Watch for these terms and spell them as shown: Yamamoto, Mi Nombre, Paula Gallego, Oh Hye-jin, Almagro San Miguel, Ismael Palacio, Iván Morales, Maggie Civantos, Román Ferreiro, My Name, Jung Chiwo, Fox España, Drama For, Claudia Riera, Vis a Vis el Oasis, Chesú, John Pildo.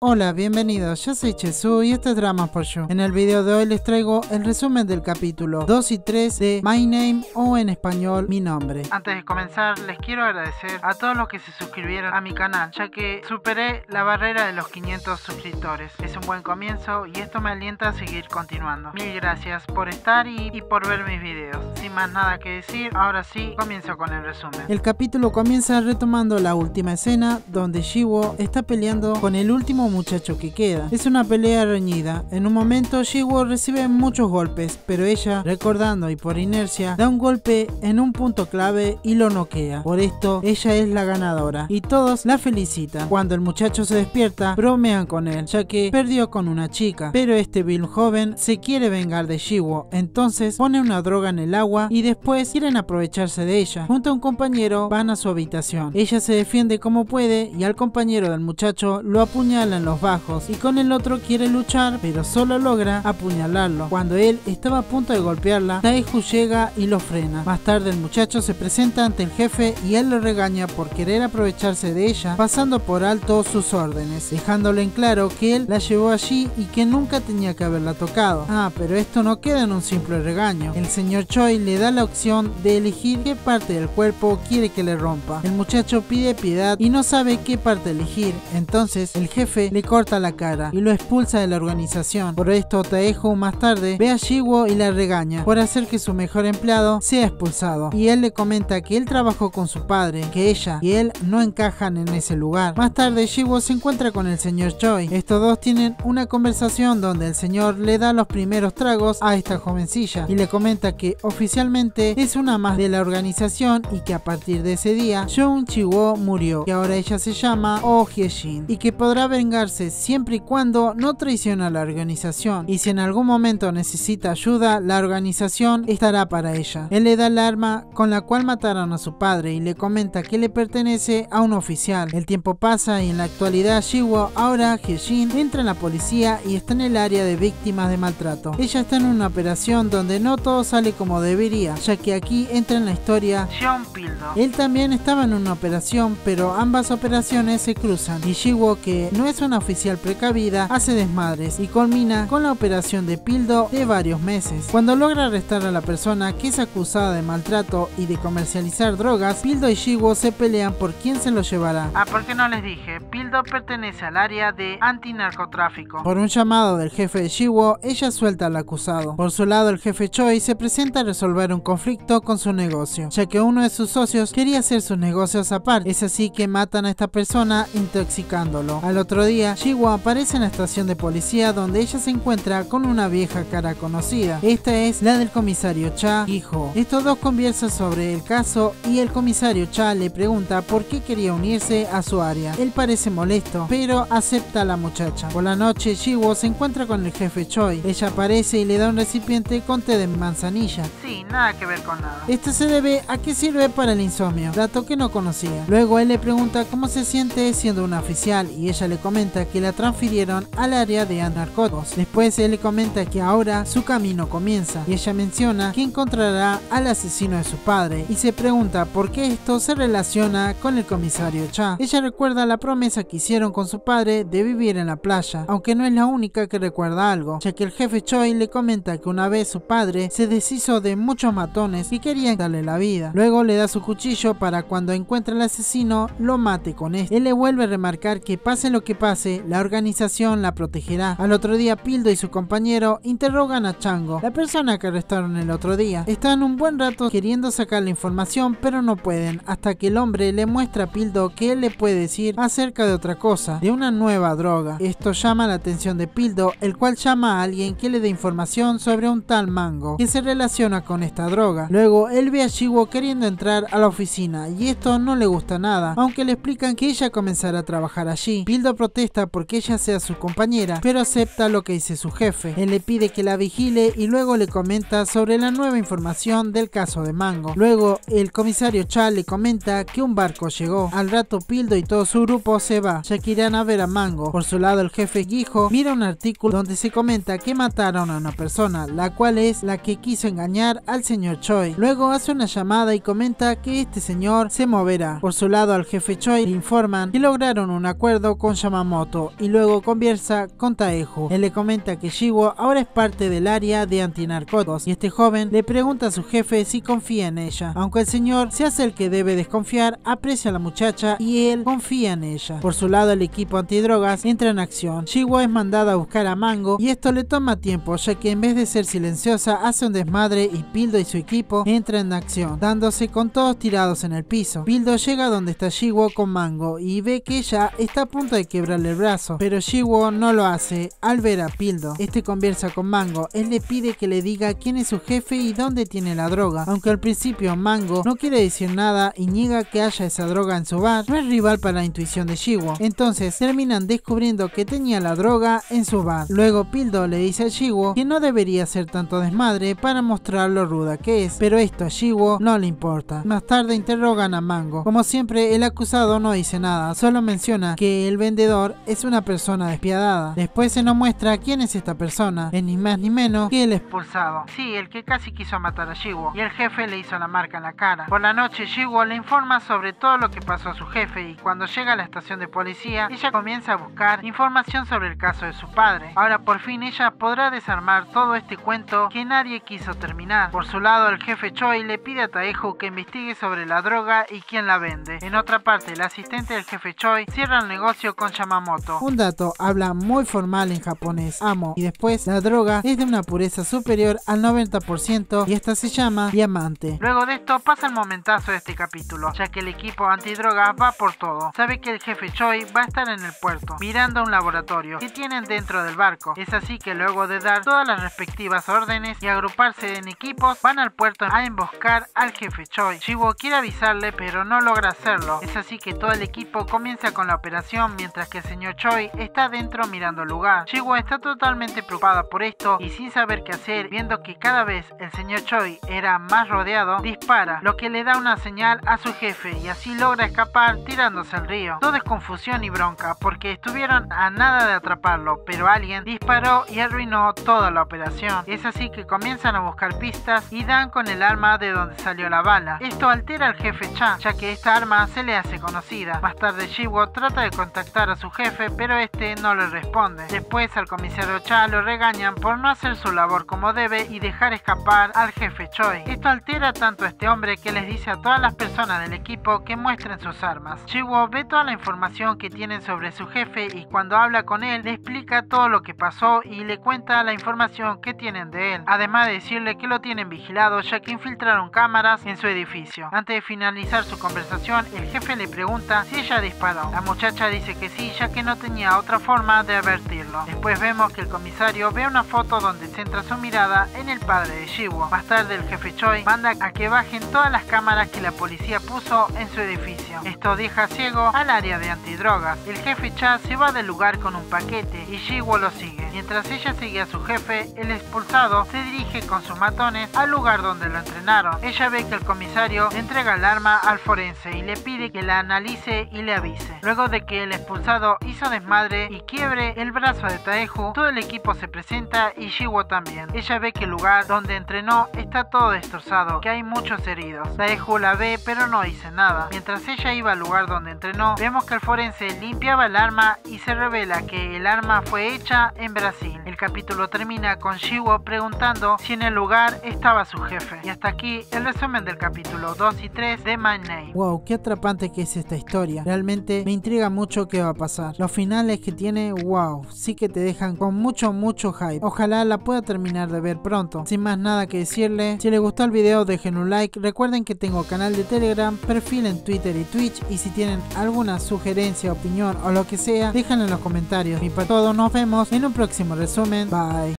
Hola, bienvenidos, yo soy Chesú y este es Drama For. En el video de hoy les traigo el resumen del capítulo 2 y 3 de My Name, o en español Mi Nombre. Antes de comenzar les quiero agradecer a todos los que se suscribieron a mi canal, ya que superé la barrera de los 500 suscriptores. Es un buen comienzo y esto me alienta a seguir continuando. Mil gracias por estar y por ver mis videos. Sin más nada que decir, ahora sí, comienzo con el resumen. El capítulo comienza retomando la última escena donde Shiwo está peleando con el último muchacho que queda. Es una pelea reñida. En un momento Shiwo recibe muchos golpes, pero ella, recordando y por inercia, da un golpe en un punto clave y lo noquea. Por esto ella es la ganadora y todos la felicitan. Cuando el muchacho se despierta, bromean con él, ya que perdió con una chica, pero este vil joven se quiere vengar de Shiwo, entonces pone una droga en el agua y después quieren aprovecharse de ella. Junto a un compañero van a su habitación. Ella se defiende como puede y al compañero del muchacho lo apuñala en los bajos, y con el otro quiere luchar pero solo logra apuñalarlo. Cuando él estaba a punto de golpearla, Daiju llega y lo frena. Más tarde el muchacho se presenta ante el jefe y él lo regaña por querer aprovecharse de ella, pasando por alto sus órdenes, dejándole en claro que él la llevó allí y que nunca tenía que haberla tocado. Pero esto no queda en un simple regaño. El señor Choi le da la opción de elegir qué parte del cuerpo quiere que le rompa. El muchacho pide piedad y no sabe qué parte elegir, entonces el jefe le corta la cara y lo expulsa de la organización. Por esto Taejo más tarde ve a Shiwo y la regaña por hacer que su mejor empleado sea expulsado, y él le comenta que él trabajó con su padre, que ella y él no encajan en ese lugar. Más tarde Shiwo se encuentra con el señor Choi. Estos dos tienen una conversación donde el señor le da los primeros tragos a esta jovencilla y le comenta que oficialmente es una más de la organización y que a partir de ese día Jung Chiwo murió, que ahora ella se llama Oh Hye-jin y que podrá vengar siempre y cuando no traiciona a la organización, y si en algún momento necesita ayuda, la organización estará para ella. Él le da el arma con la cual mataron a su padre y le comenta que le pertenece a un oficial. El tiempo pasa y en la actualidad Shiwo, ahora Hye-jin, entra en la policía y está en el área de víctimas de maltrato. Ella está en una operación donde no todo sale como debería, ya que aquí entra en la historia John Pildo. Él también estaba en una operación, pero ambas operaciones se cruzan y Shiwo, que no es una oficial precavida, hace desmadres y culmina con la operación de Pildo de varios meses. Cuando logra arrestar a la persona que es acusada de maltrato y de comercializar drogas, Pildo y Shiwo se pelean por quién se lo llevará. ¿Por qué no les dije? Pildo pertenece al área de antinarcotráfico. Por un llamado del jefe de Shiwo, ella suelta al acusado. Por su lado, el jefe Choi se presenta a resolver un conflicto con su negocio, ya que uno de sus socios quería hacer sus negocios aparte. Es así que matan a esta persona intoxicándolo. Al otro día, Shiwo aparece en la estación de policía donde ella se encuentra con una vieja cara conocida. Esta es la del comisario Cha, hijo. Estos dos conversan sobre el caso y el comisario Cha le pregunta por qué quería unirse a su área. Él parece molesto, pero acepta a la muchacha. Por la noche Shiwo se encuentra con el jefe Choi. Ella aparece y le da un recipiente con té de manzanilla. Sí, nada que ver con nada. Esto se debe a que sirve para el insomnio, dato que no conocía. Luego él le pregunta cómo se siente siendo una oficial y ella le comenta que la transfirieron al área de anarcóticos. Después él le comenta que ahora su camino comienza y ella menciona que encontrará al asesino de su padre y se pregunta por qué esto se relaciona con el comisario Cha. Ella recuerda la promesa que hicieron con su padre de vivir en la playa, aunque no es la única que recuerda algo, ya que el jefe Choi le comenta que una vez su padre se deshizo de muchos matones y querían darle la vida. Luego le da su cuchillo para cuando encuentra al asesino lo mate con este. Él le vuelve a remarcar que pase lo que pase, la organización la protegerá. Al otro día Pildo y su compañero interrogan a Chango, la persona que arrestaron el otro día. Están un buen rato queriendo sacar la información, pero no pueden, hasta que el hombre le muestra a Pildo que él le puede decir acerca de otra cosa, de una nueva droga. Esto llama la atención de Pildo, el cual llama a alguien que le dé información sobre un tal Mango, que se relaciona con esta droga. Luego él ve a Shiwo queriendo entrar a la oficina y esto no le gusta nada, aunque le explican que ella comenzará a trabajar allí. Pildo protesta porque ella sea su compañera, pero acepta lo que dice su jefe. Él le pide que la vigile y luego le comenta sobre la nueva información del caso de Mango. Luego el comisario Cha le comenta que un barco llegó. Al rato Pildo y todo su grupo se va, ya que irán a ver a Mango. Por su lado el jefe Gijo mira un artículo donde se comenta que mataron a una persona, la cual es la que quiso engañar encontrar al señor Choi. Luego hace una llamada y comenta que este señor se moverá. Por su lado, al jefe Choi le informan que lograron un acuerdo con Yamamoto y luego conversa con Taejo. Él le comenta que Jiwo ahora es parte del área de antinarcóticos y este joven le pregunta a su jefe si confía en ella. Aunque el señor se hace el que debe desconfiar, aprecia a la muchacha y él confía en ella. Por su lado, el equipo antidrogas entra en acción. Jiwo es mandada a buscar a Mango y esto le toma tiempo, ya que en vez de ser silenciosa hace un desmadre y Pildo y su equipo entran en acción, dándose con todos tirados en el piso. Pildo llega donde está Jiwo con Mango y ve que ella está a punto de quebrarle el brazo, pero Jiwo no lo hace. Al ver a Pildo, este conversa con Mango. Él le pide que le diga quién es su jefe y dónde tiene la droga. Aunque al principio Mango no quiere decir nada y niega que haya esa droga en su bar, no es rival para la intuición de Jiwo. Entonces terminan descubriendo que tenía la droga en su bar. Luego Pildo le dice a Jiwo que no debería hacer tanto desmadre para mostrar lo ruda que es, pero esto a Jiwo no le importa. Más tarde interrogan a Mango. Como siempre, el acusado no dice nada, solo menciona que el vendedor es una persona despiadada. Después se nos muestra quién es esta persona, es ni más ni menos que el expulsado. Sí, el que casi quiso matar a Jiwo y el jefe le hizo la marca en la cara. Por la noche Jiwo le informa sobre todo lo que pasó a su jefe y cuando llega a la estación de policía ella comienza a buscar información sobre el caso de su padre. Ahora por fin ella podrá desarmar todo este cuento que nadie quiso terminar. Por su lado, el jefe Choi le pide a Taejo que investigue sobre la droga y quién la vende. En otra parte, el asistente del jefe Choi cierra el negocio con Yamamoto. Un dato, habla muy formal en japonés, amo. Y después, la droga es de una pureza superior al 90% y esta se llama diamante. Luego de esto pasa el momentazo de este capítulo, ya que el equipo antidroga va por todo. Sabe que el jefe Choi va a estar en el puerto, mirando un laboratorio que tienen dentro del barco. Es así que luego de dar todas las respectivas órdenes y agruparse en equipos, van al puerto a emboscar al jefe Choi. Jiwo quiere avisarle pero no logra hacerlo. Es así que todo el equipo comienza con la operación mientras que el señor Choi está dentro mirando el lugar. Jiwo está totalmente preocupada por esto y sin saber qué hacer, viendo que cada vez el señor Choi era más rodeado, dispara, lo que le da una señal a su jefe y así logra escapar tirándose al río. Todo es confusión y bronca porque estuvieron a nada de atraparlo, pero alguien disparó y arruinó toda la operación. Es así que comienzan a buscar pistas y dan con el arma de donde salió la bala. Esto altera al jefe Chan, ya que esta arma se le hace conocida. Más tarde Jiwo trata de contactar a su jefe, pero este no le responde. Después al comisario Chan lo regañan por no hacer su labor como debe y dejar escapar al jefe Choi. Esto altera tanto a este hombre que les dice a todas las personas del equipo que muestren sus armas. Jiwo ve toda la información que tienen sobre su jefe y cuando habla con él le explica todo lo que pasó y le cuenta la información que tienen de él, además de decirle que lo tienen vigilado ya que infiltraron cámaras en su edificio. Antes de finalizar su conversación, el jefe le pregunta si ella disparó. La muchacha dice que sí, ya que no tenía otra forma de advertirlo. Después vemos que el comisario ve una foto donde centra su mirada en el padre de Jiwo. Más tarde el jefe Choi manda a que bajen todas las cámaras que la policía puso en su edificio. Esto deja ciego al área de antidrogas. El jefe Cha se va del lugar con un paquete y Jiwo lo sigue. Mientras ella sigue a su jefe, el expulsado se dirige con sus matones al lugar donde lo entrenaron. Ella ve que el comisario entrega el arma al forense y le pide que la analice y le avise. Luego de que el expulsado hizo desmadre y quiebre el brazo de Taejo, todo el equipo se presenta y Jiwo también. Ella ve que el lugar donde entrenó está todo destrozado, que hay muchos heridos. Taejo la ve pero no dice nada. Mientras ella iba al lugar donde entrenó, vemos que el forense limpiaba el arma y se revela que el arma fue hecha en Brasil. El capítulo termina con Jiwo preguntando si en el lugar estaba su jefe. Y hasta aquí el resumen del capítulo 2 y 3 de My Name. Wow, qué atrapante que es esta historia. Realmente me intriga mucho qué va a pasar. Los finales que tiene, wow, sí que te dejan con mucho hype. Ojalá la pueda terminar de ver pronto. Sin más nada que decirle, si les gustó el video dejen un like. Recuerden que tengo canal de Telegram, perfil en Twitter y Twitch. Y si tienen alguna sugerencia, opinión o lo que sea, déjenlo en los comentarios. Y para todo, nos vemos en un próximo resumen. Bye.